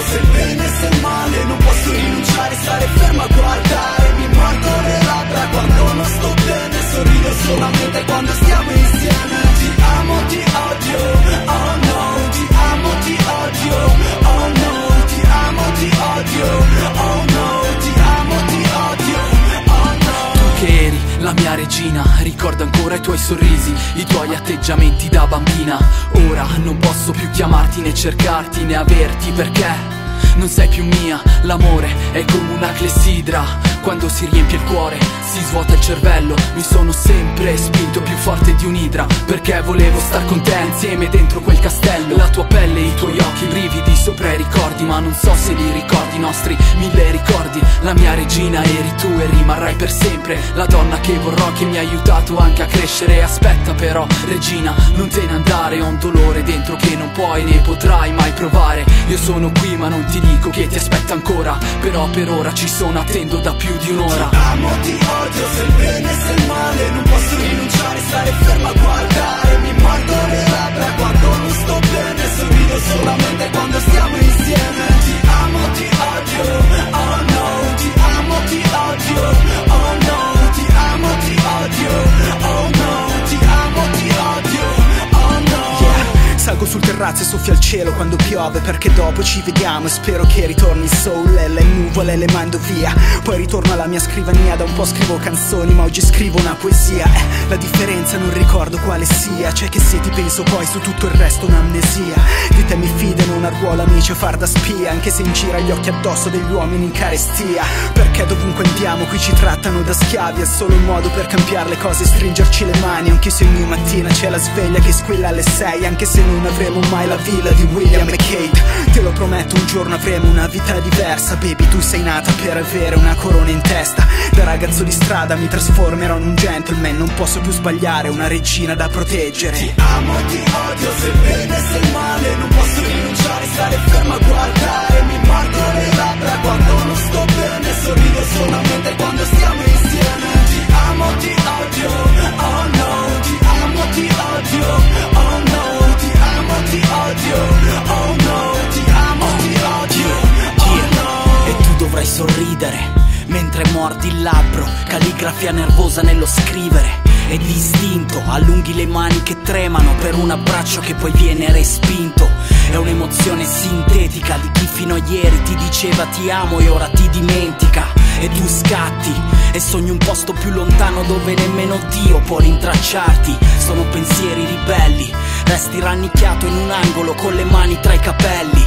so se bene, se male, non posso rinunciare, stare fermo a guardare. Mi mordo le labbra quando non sto bene, sorrido solamente quando stiamo insieme. Ti amo, ti odio, oh no. Ti amo, ti odio, oh no. Ti amo, ti odio, oh no. Ti amo, ti odio, oh no. Tu che eri la mia regina, ricordo ancora i tuoi sorrisi, i tuoi atteggiamenti da bambina. Ora non posso più chiamarti, né cercarti, né averti, perché non sei più mia. L'amore è come una clessidra, quando si riempie il cuore si svuota il cervello. Mi sono sempre spinto più forte di un'idra, perché volevo star con te insieme dentro quel castello. La tua pelle, i tuoi occhi, i brividi sopra i ricordi, ma non so se li ricordi, i nostri mille ricordi. La mia regina eri tu e rimarrai per sempre, la donna che vorrò, che mi ha aiutato anche a crescere. Aspetta però regina, non te ne andare, ho un dolore dentro che non puoi né potrai mai provare. Io sono qui ma non ti dico che ti aspetto ancora, però per ora ci sono, attendo da più di un'ora. Ti amo, ti odio, se il bene e se il male, non posso rinunciare, stare fermo a guardare. Mi mordo le labbra quando non sto bene, sorrido solamente quando stiamo insieme. Ti amo, ti odio, oh no. Ti amo, ti odio, oh no. Ti amo, ti odio, oh no. Ti amo, ti odio, oh no. Salgo sul terrazzo e soffio al cielo quando piove, perché dopo ci vediamo e spero che ritorni il sole. Le nuvole le mando via, poi ritorno alla mia scrivania. Da un po' scrivo canzoni ma oggi scrivo una poesia. La differenza non ricordo quale sia, c'è che se ti penso poi su tutto il resto un'amnesia. Di te mi fidano una ruola amici a far da spia, anche se in gira gli occhi addosso degli uomini in carestia. Perché dovunque andiamo qui ci trattano da schiavi, è solo un modo per cambiare le cose e stringerci le mani. Anche se ogni mattina c'è la sveglia che squilla alle 6, anche se non avremo mai la villa di William e Kate. Te lo prometto, un giorno avremo una vita diversa. Baby, tu sei nata per avere una corona in testa. Da ragazzo di strada mi trasformerò in un gentleman, non posso più sbagliare, una regina da proteggere. Ti amo, ti odio, se il bene e se il male, non posso rinunciare, stare fermo a guardare. Mi mordo le labbra quando non sto bene, sorrido solamente quando stiamo insieme. Ti amo, ti odio, oh no. Ti amo, ti odio, oh no. Ti odio, oh no. Ti amo, ti odio, oh no. E tu dovrai sorridere mentre mordi il labbro, calligrafia nervosa nello scrivere e distinto. Allunghi le mani che tremano per un abbraccio che poi viene respinto. È un'emozione sintetica di chi fino a ieri ti diceva ti amo e ora ti dimentica. E tu scatti e sogni un posto più lontano dove nemmeno Dio può rintracciarti. Sono pensieri ribelli, resti rannicchiato in un angolo con le mani tra i capelli.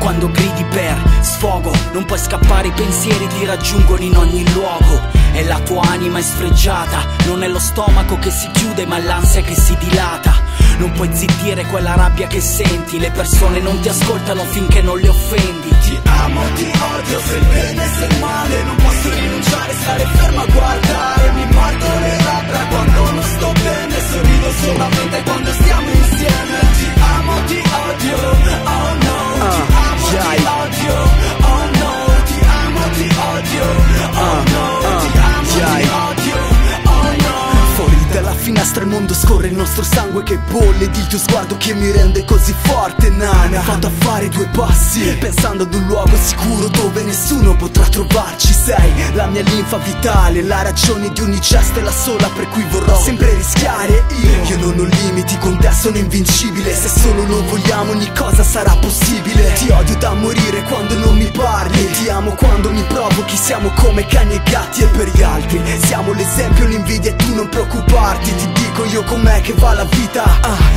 Quando gridi per sfogo non puoi scappare, i pensieri ti raggiungono in ogni luogo. E la tua anima è sfregiata, non è lo stomaco che si chiude ma è l'ansia che si dilata. Non puoi zittire quella rabbia che senti, le persone non ti ascoltano finché non le offendi. Ti amo, ti odio, se il bene e se il male, non posso rinunciare, stare fermo a guardare. Mi mordo le labbra quando non sto bene, sorrido solamente quando stiamo insieme. Ti amo, ti odio, oh no. Ti amo, ti odio, oh no. Ti amo, ti odio, oh no. Ti amo, ti odio, oh no. Fuori dalla finestra il mondo scorre, il nostro sangue che bolle, di tuo sguardo che mi rende così forte, nana. Vado a fare due passi, pensando ad un luogo sicuro dove nessuno potrà trovarci. Sei la mia linfa vitale, la ragione di ogni gesta è la sola per cui vorrò sempre rischiare. Io non ho limiti, con te sono invincibile. Se solo lo vogliamo ogni cosa sarà possibile. Ti odio da morire quando non mi parli, ti amo quando mi provochi. Siamo come cani e gatti e per gli altri siamo l'esempio, l'invidia, e tu non preoccuparti. Ti dico io com'è che va la vita,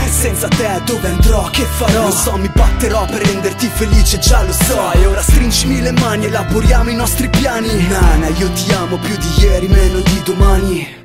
senza te dove andrò, che farò? Lo so, mi batterò per renderti felice, già lo so. E ora stringimi le mani, elaboriamo i nostri piani. Nana, io ti amo più di ieri, meno di domani.